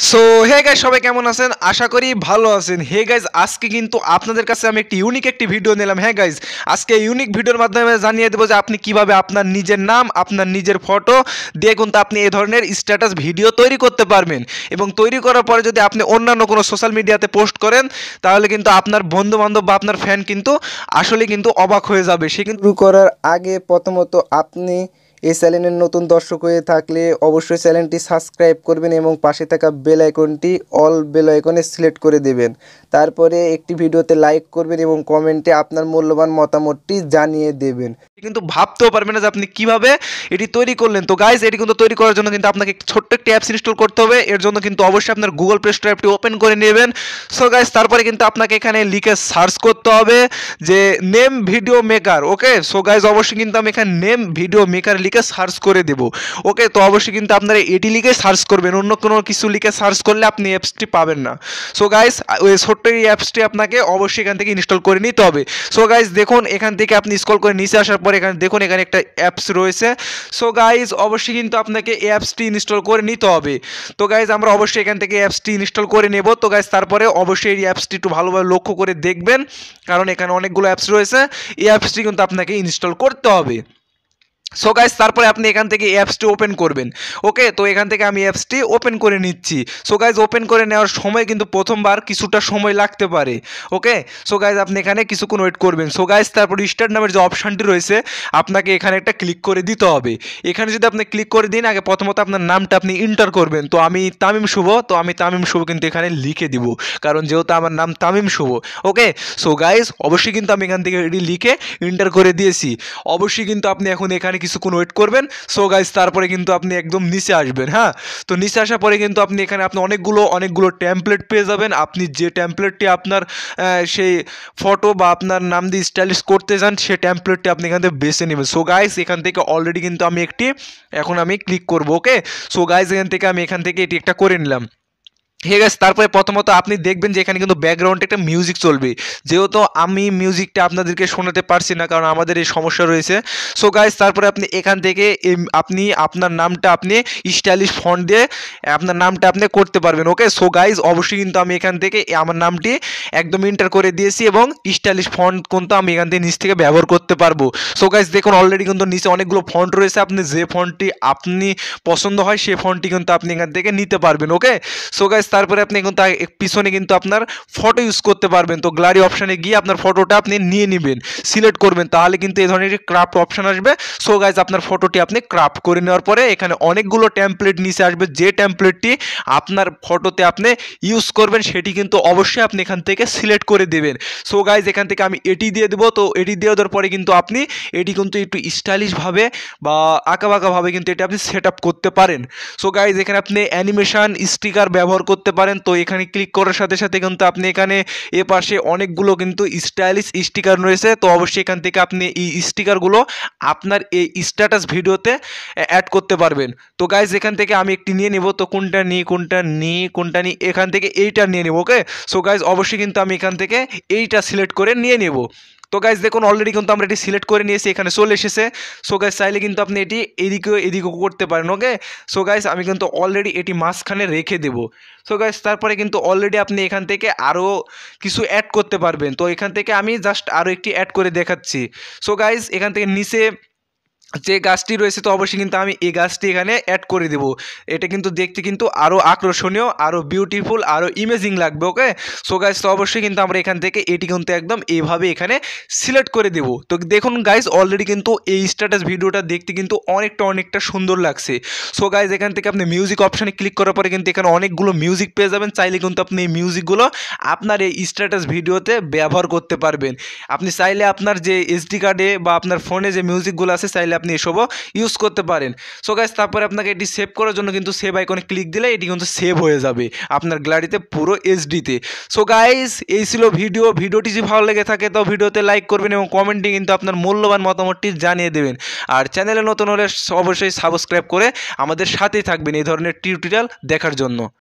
सो hey guys सबाई केमन आছেন आशा करी ভালো আছেন। হে গাইস আজকে কিন্তু আপনাদের কাছে আমি একটা ইউনিক একটি ভিডিও নিলাম। হ্যাঁ গাইস আজকে ইউনিক ভিডিওর মাধ্যমে জানিয়ে দেব যে আপনি কিভাবে আপনার নিজের নাম আপনার নিজের ফটো দিয়ে কিন্তু আপনি এই ধরনের স্ট্যাটাস ভিডিও তৈরি করতে পারবেন এবং তৈরি করার পরে যদি আপনি অন্যান্য কোনো সোশ্যাল মিডিয়াতে পোস্ট করেন তাহলে কিন্তু আপনার বন্ধু বান্ধব বা আপনার ফ্যান কিন্তু আসলে কিন্তু অবাক হয়ে যাবে। সে কিন্তু শুরু করার আগে প্রথমত আপনি এই চ্যানেলের নতুন দর্শক হয়ে থাকলে অবশ্যই চ্যানেলটি সাবস্ক্রাইব করবেন এবং পাশে থাকা বেল আইকনটি অল বেল আইকনে সিলেক্ট করে দেবেন। তারপরে একটি ভিডিওতে লাইক করবেন এবং কমেন্টে আপনার মূল্যবান মতামতটি জানিয়ে দেবেন। কিন্তু ভাবতেও পারবেন না যে আপনি কিভাবে এটি তৈরি করলেন। তো গাইজ এটি কিন্তু তৈরি করার জন্য কিন্তু আপনাকে ছোট্ট একটি অ্যাপস ইনস্টল করতে হবে। এর জন্য কিন্তু অবশ্যই আপনার গুগল প্লে স্টোর অ্যাপটি ওপেন করে নেবেন। সো গাইজ তারপরে কিন্তু আপনাকে এখানে লিখে সার্চ করতে হবে যে name video maker. Okay so guys অবশ্যই কিন্তু আমি এখানে নেম ভিডিও মেকার লিখে সার্চ করে দেব। ওকে তো অবশ্যই কিন্তু আপনারা এটি লিখে সার্চ করবেন, অন্য কোনো কিছু লিখে সার্চ করলে আপনি অ্যাপসটি পাবেন না। সো গাইজ ওই ছোট্ট এই অ্যাপসটি আপনাকে অবশ্যই এখান থেকে ইনস্টল করে নিতে হবে। সো গাইজ দেখুন এখান থেকে আপনি স্ক্রল করে নিচে আসার পর এখানে দেখুন এখানে একটা অ্যাপস রয়েছে। সো গাইজ অবশ্যই কিন্তু আপনাকে এই অ্যাপসটি ইনস্টল করে নিতে হবে। তো গাইজ আমরা অবশ্যই এখান থেকে অ্যাপসটি ইনস্টল করে নেব। তো গাইজ তারপরে অবশ্যই এই অ্যাপসটি একটু ভালোভাবে লক্ষ্য করে দেখবেন কারণ এখানে অনেকগুলো অ্যাপস রয়েছে, এই অ্যাপসটি কিন্তু আপনাকে ইনস্টল করতে হবে। সো গাইজ তারপরে আপনি এখান থেকে অ্যাপসটি ওপেন করবেন। ওকে তো এখান থেকে আমি অ্যাপসটি ওপেন করে নিচ্ছি। সো গাইজ ওপেন করে নেওয়ার সময় কিন্তু প্রথমবার কিছুটা সময় লাগতে পারে। ওকে সো গাইজ আপনি এখানে কিছুক্ষণ ওয়েট করবেন। সো গাইজ তারপর স্টার্ট নামের যে অপশানটি রয়েছে আপনাকে এখানে একটা ক্লিক করে দিতে হবে। এখানে যদি আপনি ক্লিক করে দিন আগে প্রথমত আপনার নামটা আপনি এন্টার করবেন। তো আমি তামিম শুভ, তো আমি তামিম শুভ কিন্তু এখানে লিখে দিব কারণ যেহেতু আমার নাম Tamim Shuvo. Okay so guys অবশ্যই কিন্তু আমি এখান থেকে এটি লিখে এন্টার করে দিয়েছি। অবশ্যই কিন্তু আপনি এখন এখানে কিছুক্ষণ ওয়েট করবেন। সো গাইজ তারপরে কিন্তু আপনি একদম নিচে আসবেন। হ্যাঁ তো নিচে আসার পরে কিন্তু আপনি এখানে আপনি অনেকগুলো ট্যাম্পলেট পেয়ে যাবেন। আপনি যে ট্যাম্পলেটটি আপনার সেই ফটো বা আপনার নাম দিয়ে স্টাইলিশ করতে চান সেই ট্যাম্পলেটটি আপনি এখান থেকে বেছে নেবেন। সো গাইজ এখান থেকে অলরেডি কিন্তু আমি একটি এখন আমি ক্লিক করব। ওকে সো গাইজ এখান থেকে এটি একটা করে নিলাম। হে গাইস তারপরে প্রথমত আপনি দেখবেন যে এখানে কিন্তু ব্যাকগ্রাউন্ডে একটা মিউজিক চলবে। যেহেতু আমি মিউজিকটা আপনাদেরকে শোনাতে পারছি না কারণ আমাদের এই সমস্যা রয়েছে। সো গাইস তারপরে আপনি এখান থেকে আপনি আপনার নামটা আপনি স্টাইলিশ ফন্ট দিয়ে আপনার নামটা আপনি করতে পারবেন। ওকে সো গাইস অবশ্যই কিন্তু আমি এখান থেকে আমার নামটি একদম এন্টার করে দিয়েছি এবং স্টাইলিশ ফন্ট কিন্তু আমি এখান থেকে নিচ থেকে ব্যবহার করতে পারবো। সো গাইস দেখুন অলরেডি কিন্তু নিচে অনেকগুলো ফন্ট রয়েছে। আপনি যে ফন্টটি আপনি পছন্দ হয় সেই ফন্টটি কিন্তু আপনি এখান থেকে নিতে পারবেন। ওকে সো গাইস তারপরে আপনি এখন তার পিছনে কিন্তু আপনার ফটো ইউজ করতে পারবেন। তো গ্যালারি অপশানে গিয়ে আপনার ফটোটা আপনি নিয়ে নেবেন, সিলেক্ট করবেন, তাহলে কিন্তু এই ধরনের ক্রাফট অপশান আসবে। সো গাইজ আপনার ফটোটি আপনি ক্রাফট করে নেওয়ার পরে এখানে অনেকগুলো ট্যাম্পলেট নিচে আসবে। যে ট্যাম্পলেটটি আপনার ফটোতে আপনি ইউজ করবেন সেটি কিন্তু অবশ্যই আপনি এখান থেকে সিলেক্ট করে দেবেন। সো গাইজ এখান থেকে আমি এটি দিয়ে দেবো। তো এটি দিয়ে দেওয়ার পরে কিন্তু আপনি এটি কিন্তু একটু স্টাইলিশভাবে বা আঁকাবাঁকাভাবে কিন্তু এটি আপনি সেট আপ করতে পারেন। সো গাইজ এখানে আপনি অ্যানিমেশান স্টিকার ব্যবহার করতে পারেন। তো এখানে ক্লিক করার সাথে সাথে কিন্তু আপনি এখানে এপাশে অনেকগুলো কিন্তু স্টাইলিশ স্টিকার রয়েছে। তো অবশ্যই এখান থেকে আপনি এই স্টিকারগুলো আপনার এই স্ট্যাটাস ভিডিওতে অ্যাড করতে পারবেন। তো গাইজ এখান থেকে আমি একটি নিয়ে নেব। তো কোনটা নিই এখান থেকে এইটা নিয়ে নেব। ওকে সো গাইজ অবশ্যই কিন্তু আমি এখান থেকে এইটা সিলেক্ট করে নিয়ে নেব। তো গাইজ দেখুন অলরেডি কিন্তু আমরা এটি সিলেক্ট করে নিয়েছি, এখানে চলে এসেছে। সো গাইজ চাইলে কিন্তু আপনি এটি এদিকেও করতে পারেন। ওকে সো গাইজ আমি কিন্তু অলরেডি এটি মাঝখানে রেখে দেব। সো গাইজ তারপরে কিন্তু অলরেডি আপনি এখান থেকে আরও কিছু অ্যাড করতে পারবেন। তো এখান থেকে আমি জাস্ট আরও একটি অ্যাড করে দেখাচ্ছি। সো গাইজ এখান থেকে নিচে যে গাছটি রয়েছে তো অবশ্যই কিন্তু আমি এই গাছটি এখানে অ্যাড করে দেব। এটা কিন্তু দেখতে কিন্তু আরও আকর্ষণীয়, আরও বিউটিফুল, আরও ইমেজিং লাগবে। ওকে সো গাইজ তো অবশ্যই কিন্তু আমরা এখান থেকে এটি কিন্তু একদম এইভাবে এখানে সিলেক্ট করে দেব। তো দেখুন গাইজ অলরেডি কিন্তু এই স্ট্যাটাস ভিডিওটা দেখতে কিন্তু অনেকটা সুন্দর লাগছে। সো গাইজ এখান থেকে আপনি মিউজিক অপশানে ক্লিক করার পরে কিন্তু এখানে অনেকগুলো মিউজিক পেয়ে যাবেন। চাইলে কিন্তু আপনি এই মিউজিকগুলো আপনার এই স্ট্যাটাস ভিডিওতে ব্যবহার করতে পারবেন। আপনি চাইলে আপনার যে এসডি কার্ডে বা আপনার ফোনে যে মিউজিকগুলো আছে চাইলে আপনি এসবও ইউজ করতে পারেন। সো গাইজ তারপরে আপনাকে এটি সেভ করার জন্য কিন্তু সেভ আইকনে ক্লিক দিলে এটি কিন্তু সেভ হয়ে যাবে আপনার গ্যালারিতে পুরো এইচডিতে। সো গাইজ এই ছিল ভিডিওটি যদি ভালো লেগে থাকে তো ভিডিওতে লাইক করবেন এবং কমেন্টে কিন্তু আপনার মূল্যবান মতামতটি জানিয়ে দেবেন। আর চ্যানেলে নতুন হলে অবশ্যই সাবস্ক্রাইব করে আমাদের সাথেই থাকবেন এই ধরনের টিউটোরিয়াল দেখার জন্য।